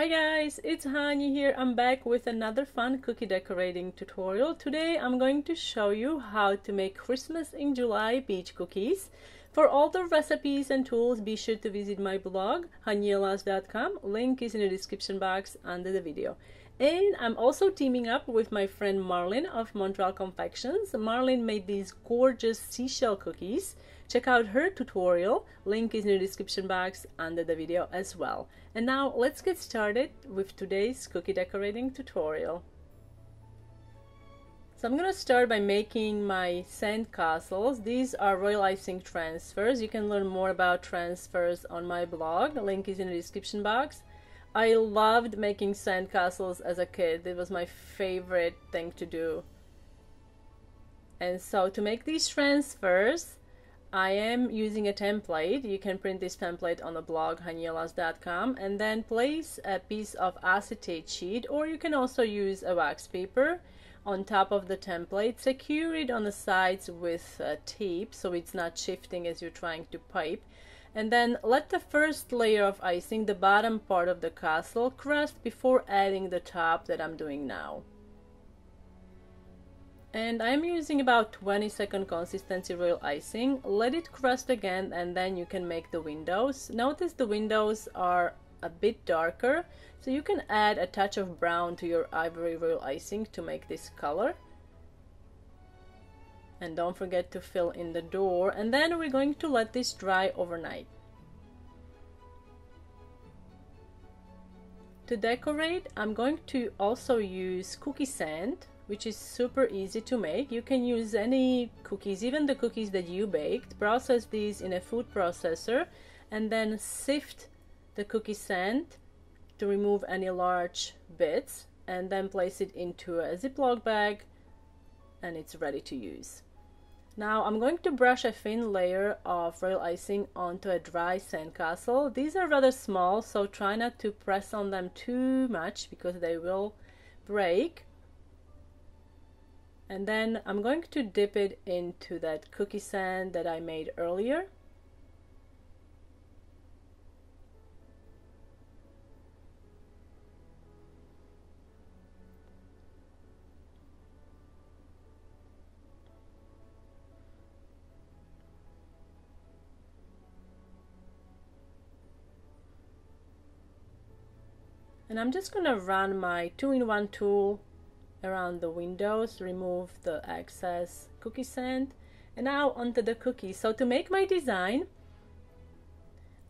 Hi guys, it's Hani here. I'm back with another fun cookie decorating tutorial. Today I'm going to show you how to make Christmas in July beach cookies. For all the recipes and tools, be sure to visit my blog Haniela's.com. Link is in the description box under the video. And I'm also teaming up with my friend Marlin of Montreal Confections. Marlin made these gorgeous seashell cookies. Check out her tutorial. Link is in the description box under the video as well. And now let's get started with today's cookie decorating tutorial. So I'm going to start by making my sand castles. These are royal icing transfers. You can learn more about transfers on my blog. Link is in the description box. I loved making sandcastles as a kid. It was my favorite thing to do. And so to make these transfers, I am using a template. You can print this template on the blog Haniela's.com and then place a piece of acetate sheet, or you can also use a wax paper on top of the template. Secure it on the sides with tape so it's not shifting as you're trying to pipe. And then let the first layer of icing, the bottom part of the castle, crust before adding the top that I'm doing now. And I'm using about 20-second consistency royal icing. Let it crust again and then you can make the windows. Notice the windows are a bit darker, so you can add a touch of brown to your ivory royal icing to make this color. And don't forget to fill in the door, and then we're going to let this dry overnight. To decorate, I'm going to also use cookie sand, which is super easy to make. You can use any cookies, even the cookies that you baked. Process these in a food processor and then sift the cookie sand to remove any large bits, and then place it into a Ziploc bag and it's ready to use. Now I'm going to brush a thin layer of royal icing onto a dry sandcastle. These are rather small, so try not to press on them too much because they will break. And then I'm going to dip it into that cookie sand that I made earlier. And I'm just going to run my 2-in-1 tool around the windows, remove the excess cookie sand, and now onto the cookies. So to make my design,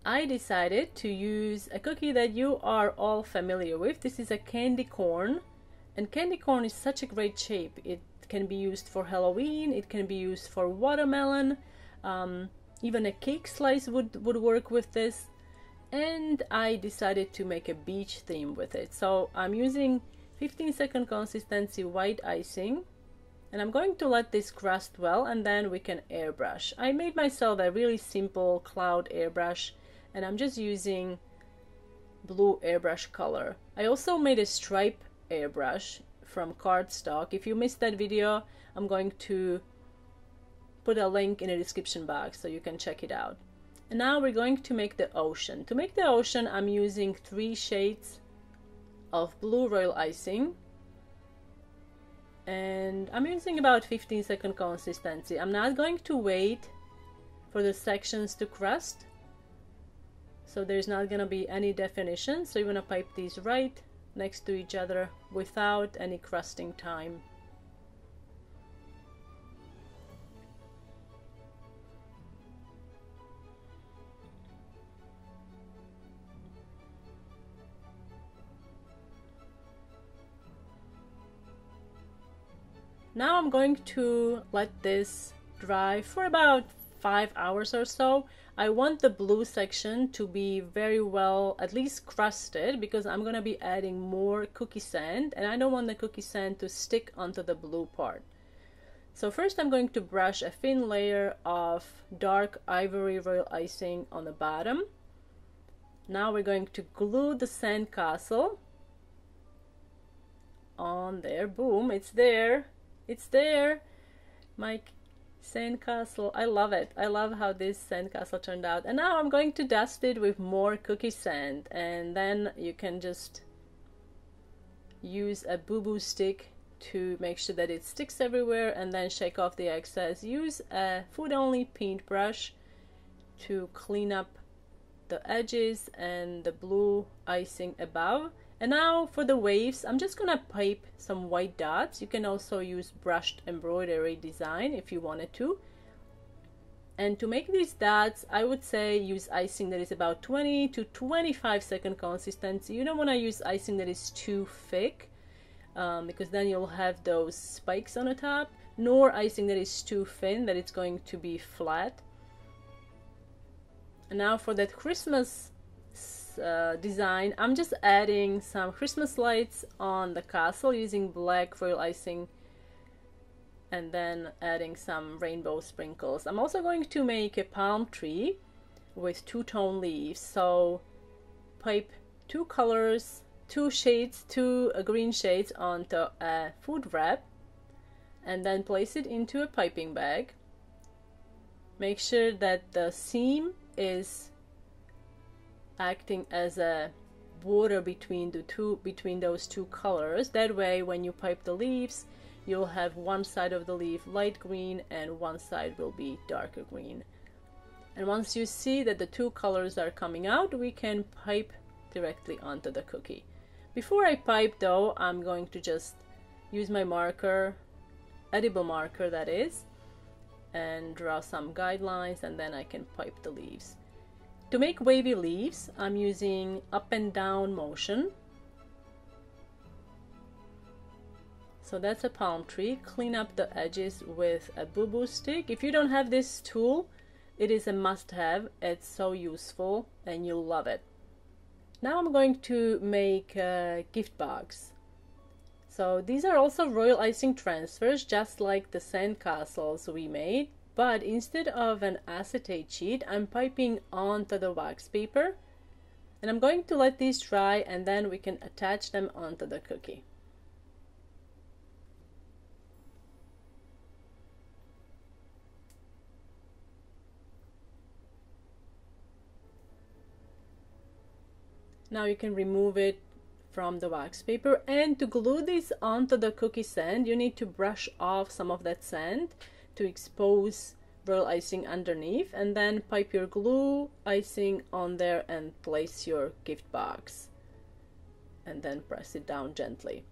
I decided to use a cookie that you are all familiar with. This is a candy corn, and candy corn is such a great shape. It can be used for Halloween, it can be used for watermelon, even a cake slice would work with this. And I decided to make a beach theme with it. So I'm using 15-second consistency white icing, and I'm going to let this crust well, and then we can airbrush. I made myself a really simple cloud airbrush, and I'm just using blue airbrush color. I also made a stripe airbrush from cardstock. If you missed that video, I'm going to put a link in the description box so you can check it out. And now we're going to make the ocean. To make the ocean, I'm using 3 shades of blue royal icing, and I'm using about 15-second consistency. I'm not going to wait for the sections to crust, so there's not going to be any definition. So you want to pipe these right next to each other without any crusting time. Now I'm going to let this dry for about 5 hours or so. I want the blue section to be very well, at least crusted, because I'm going to be adding more cookie sand, and I don't want the cookie sand to stick onto the blue part. So first I'm going to brush a thin layer of dark ivory royal icing on the bottom. Now we're going to glue the sand castle on there. Boom, it's there. It's there. My Sandcastle. I love it. I love how this sandcastle turned out. And now I'm going to dust it with more cookie sand, and then you can just use a boo-boo stick to make sure that it sticks everywhere, and then shake off the excess. Use a food-only paintbrush to clean up the edges and the blue icing above. And now for the waves, I'm just gonna pipe some white dots. You can also use brushed embroidery design if you wanted to. And to make these dots, I would say use icing that is about 20 to 25 second consistency. You don't want to use icing that is too thick, because then you'll have those spikes on the top, nor icing that is too thin that it's going to be flat. And now for that Christmas design, I'm just adding some Christmas lights on the castle using black foil icing, and then adding some rainbow sprinkles. I'm also going to make a palm tree with two-tone leaves, so pipe two colors, two shades, two green shades onto a food wrap, and then place it into a piping bag. Make sure that the seam is acting as a border between those two colors. That way, when you pipe the leaves, you'll have one side of the leaf light green and one side will be darker green. And once you see that the two colors are coming out, we can pipe directly onto the cookie. Before I pipe though, I'm going to just use my marker, edible marker that is, and draw some guidelines, and then I can pipe the leaves. To make wavy leaves, I'm using up and down motion. So that's a palm tree. Clean up the edges with a boo-boo stick. If you don't have this tool, it is a must-have. It's so useful and you'll love it. Now I'm going to make a gift box. So these are also royal icing transfers, just like the sand castles we made. But instead of an acetate sheet, I'm piping onto the wax paper, and I'm going to let these dry, and then we can attach them onto the cookie. Now you can remove it from the wax paper, and to glue this onto the cookie sand, you need to brush off some of that sand to expose royal icing underneath, and then pipe your glue icing on there and place your gift box, and then press it down gently.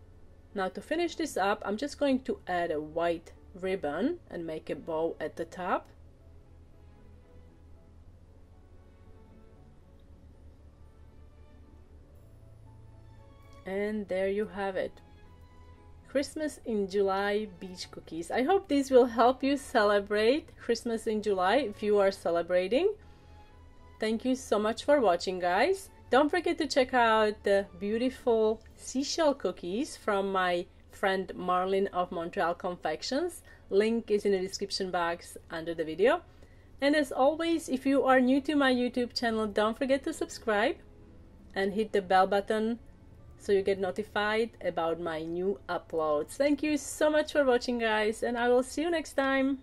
Now to finish this up, I'm just going to add a white ribbon and make a bow at the top. And there you have it. Christmas in July beach cookies. I hope these will help you celebrate Christmas in July if you are celebrating. Thank you so much for watching, guys. Don't forget to check out the beautiful seashell cookies from my friend Marlin of Montreal Confections. Link is in the description box under the video. And as always, if you are new to my YouTube channel, don't forget to subscribe and hit the bell button so you get notified about my new uploads. Thank you so much for watching, guys, and I will see you next time.